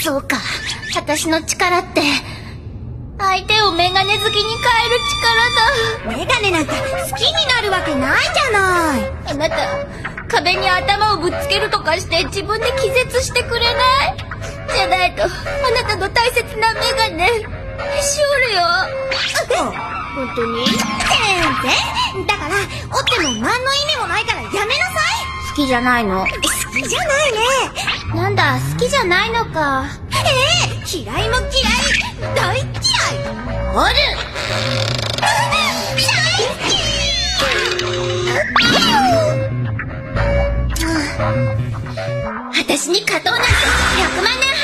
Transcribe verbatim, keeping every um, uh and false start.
そうか、私の力って相手をメガネ好きに変える力だ。メガネなんか好きになるわけないじゃない。あなた、壁に頭をぶっつけるとかして自分で気絶してくれない？じゃないとあなたの大切なメガネしおるよ。あ、本当に？全然。だから折っても何の意味もないからやめなさい。好きじゃないの。好きじゃないね。なんだ、好きじゃないのか。えー、嫌いも嫌い、大嫌い。おる。大嫌い。私に勝とうなんてひゃくまんねん